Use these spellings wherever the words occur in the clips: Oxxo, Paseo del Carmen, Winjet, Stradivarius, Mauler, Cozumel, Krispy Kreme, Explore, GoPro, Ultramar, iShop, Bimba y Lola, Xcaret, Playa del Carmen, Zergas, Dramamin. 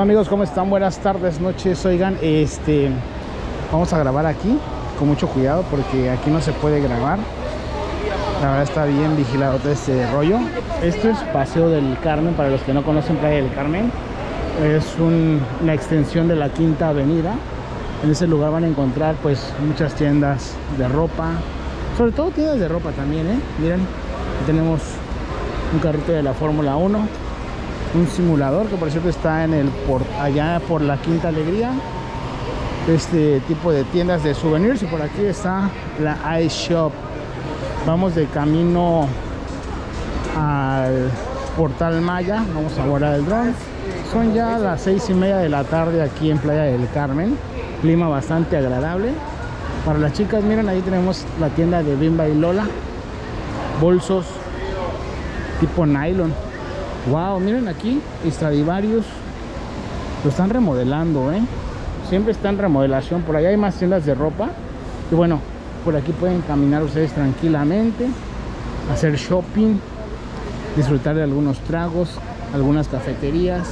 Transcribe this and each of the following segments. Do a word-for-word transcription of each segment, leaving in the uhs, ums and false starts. Hola amigos, ¿cómo están? Buenas tardes, noches. Oigan, este, vamos a grabar aquí con mucho cuidado porque aquí no se puede grabar. La verdad está bien vigilado todo este rollo. Esto es Paseo del Carmen, para los que no conocen Playa del Carmen. Es un, una extensión de la Quinta Avenida. En ese lugar van a encontrar pues muchas tiendas de ropa. Sobre todo tiendas de ropa también, ¿eh? Miren, tenemos un carrito de la Fórmula uno. Un simulador que por cierto está en el por, allá por la Quinta Alegría. Este tipo de tiendas de souvenirs. Y por aquí está la iShop. Vamos de camino al Portal Maya. Vamos a volar el dron. Son ya las seis y media de la tarde aquí en Playa del Carmen. Clima bastante agradable. Para las chicas, miren, ahí tenemos la tienda de Bimba y Lola. Bolsos tipo nylon. Wow, miren aquí, Stradivarius. Lo están remodelando, ¿eh? Siempre está en remodelación. Por allá hay más tiendas de ropa. Y bueno, por aquí pueden caminar ustedes tranquilamente, hacer shopping, disfrutar de algunos tragos, algunas cafeterías.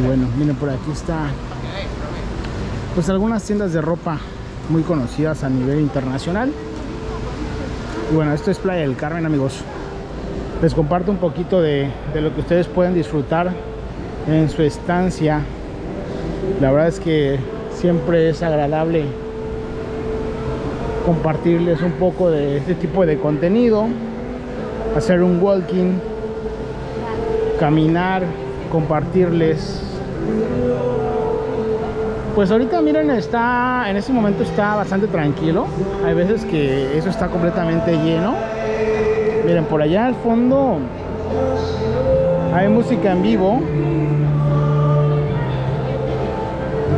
Y bueno, miren, por aquí está pues algunas tiendas de ropa muy conocidas a nivel internacional. Y bueno, esto es Playa del Carmen, amigos. Les comparto un poquito de, de lo que ustedes pueden disfrutar en su estancia. La verdad es que siempre es agradable compartirles un poco de este tipo de contenido, hacer un walking, caminar, compartirles. Pues ahorita miren, está en este momento está bastante tranquilo. Hay veces que eso está completamente lleno. Miren, por allá al fondo hay música en vivo.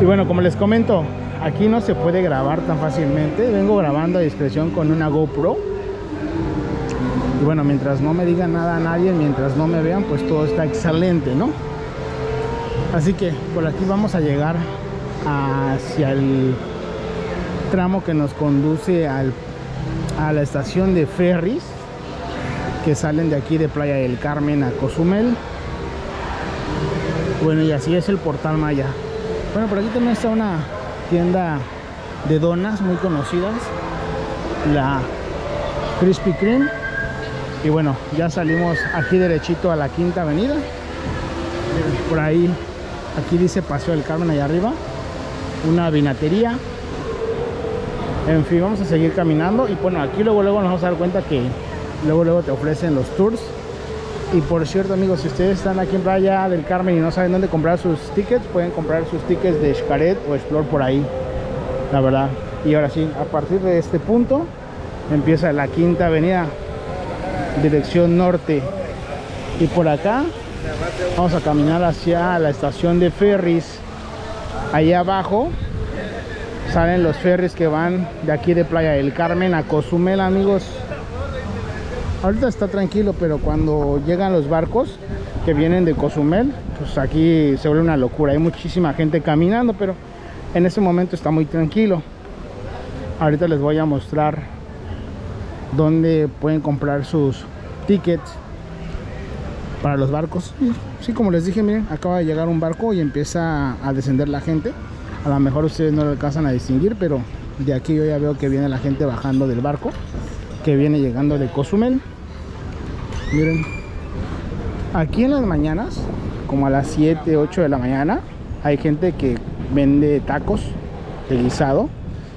Y bueno, como les comento, aquí no se puede grabar tan fácilmente. Vengo grabando a discreción con una GoPro. Y bueno, mientras no me digan nada a nadie, mientras no me vean, pues todo está excelente, ¿no? Así que por aquí vamos a llegar hacia el tramo que nos conduce al, a la estación de ferries que salen de aquí de Playa del Carmen a Cozumel. Bueno, y así es el Portal Maya. Bueno, por aquí también está una tienda de donas muy conocidas, la Krispy Kreme. Y bueno, ya salimos aquí derechito a la Quinta Avenida. Por ahí, aquí dice Paseo del Carmen allá arriba, una vinatería. En fin, vamos a seguir caminando. Y bueno, aquí luego luego nos vamos a dar cuenta que Luego, luego te ofrecen los tours. Y por cierto, amigos, si ustedes están aquí en Playa del Carmen y no saben dónde comprar sus tickets, pueden comprar sus tickets de Xcaret o Explore por ahí, la verdad. Y ahora sí, a partir de este punto empieza la Quinta Avenida, dirección norte. Y por acá vamos a caminar hacia la estación de ferries. Allá abajo salen los ferries que van de aquí de Playa del Carmen a Cozumel, amigos. Ahorita está tranquilo, pero cuando llegan los barcos que vienen de Cozumel, pues aquí se vuelve una locura. Hay muchísima gente caminando, pero en este momento está muy tranquilo. Ahorita les voy a mostrar dónde pueden comprar sus tickets para los barcos. Sí, como les dije, miren, acaba de llegar un barco y empieza a descender la gente. A lo mejor ustedes no lo alcanzan a distinguir, pero de aquí yo ya veo que viene la gente bajando del barco que viene llegando de Cozumel. Miren, aquí en las mañanas, como a las siete, ocho de la mañana, hay gente que vende tacos de guisado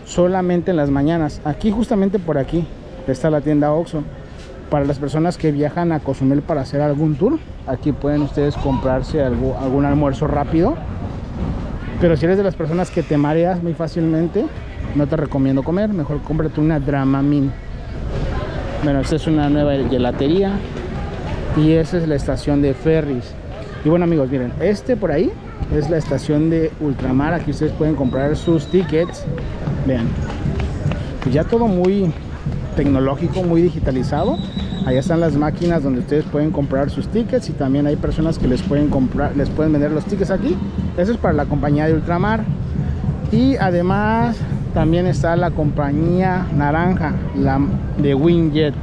solamente en las mañanas. Aquí, justamente por aquí, está la tienda Oxxo. Para las personas que viajan a Cozumel para hacer algún tour, aquí pueden ustedes comprarse algo, algún almuerzo rápido. Pero si eres de las personas que te mareas muy fácilmente, no te recomiendo comer. Mejor cómprate una Dramamin. Bueno, esta es una nueva gelatería. Y esa es la estación de ferries. Y bueno, amigos, miren, este por ahí es la estación de Ultramar. Aquí ustedes pueden comprar sus tickets. Vean, ya todo muy tecnológico, muy digitalizado. Allá están las máquinas donde ustedes pueden comprar sus tickets. Y también hay personas que les pueden comprar, les pueden vender los tickets aquí. Eso es para la compañía de Ultramar. Y además también está la compañía naranja, la de Winjet.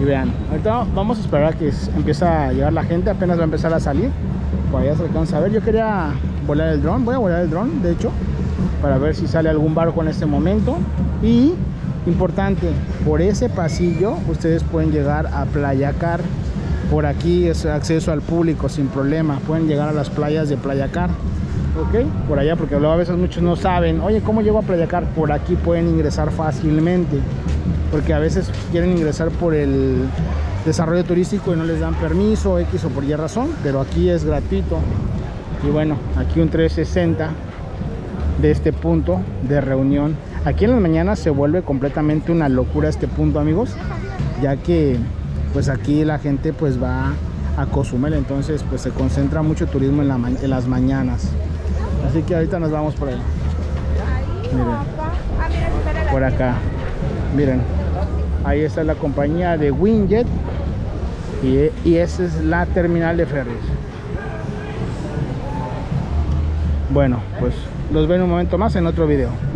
Y vean, ahorita vamos a esperar a que empiece a llegar la gente. Apenas va a empezar a salir. Por allá se alcanza a ver. Yo quería volar el dron, voy a volar el dron, de hecho, para ver si sale algún barco en este momento. Y, importante, por ese pasillo ustedes pueden llegar a Playa Car. Por aquí es acceso al público sin problema. Pueden llegar a las playas de Playa Car. Ok, por allá, porque luego a veces muchos no saben, oye, ¿cómo llego a Playa Car? Por aquí pueden ingresar fácilmente, porque a veces quieren ingresar por el desarrollo turístico y no les dan permiso, X o por Y razón, pero aquí es gratuito. Y bueno, aquí un trescientos sesenta de este punto de reunión. Aquí en las mañanas se vuelve completamente una locura este punto, amigos, ya que pues aquí la gente pues va a Cozumel, entonces pues se concentra mucho turismo en, la en las mañanas. Así que ahorita nos vamos por ahí. Miren, por acá. Miren, ahí está la compañía de Winjet. Y, y esa es la terminal de ferries. Bueno, pues los veo en un momento más en otro video.